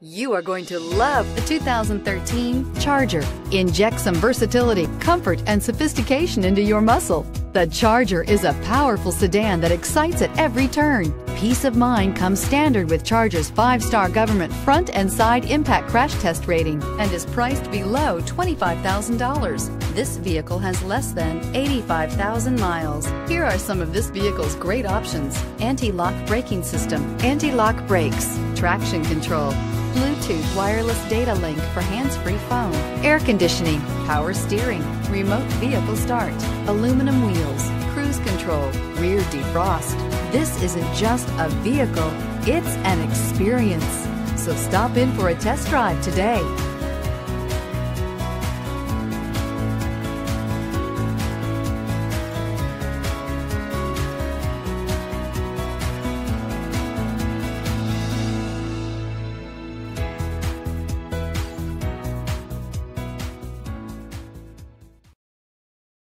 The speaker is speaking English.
You are going to love the 2013 Charger. Inject some versatility, comfort, and sophistication into your muscle. The Charger is a powerful sedan that excites at every turn. Peace of mind comes standard with Charger's 5-star government front and side impact crash test rating and is priced below $25,000. This vehicle has less than 85,000 miles. Here are some of this vehicle's great options: anti-lock braking system, anti-lock brakes, traction control, Bluetooth wireless data link for hands-free phone, air conditioning, power steering, remote vehicle start, aluminum wheels, cruise control, rear defrost. This isn't just a vehicle, it's an experience. So stop in for a test drive today.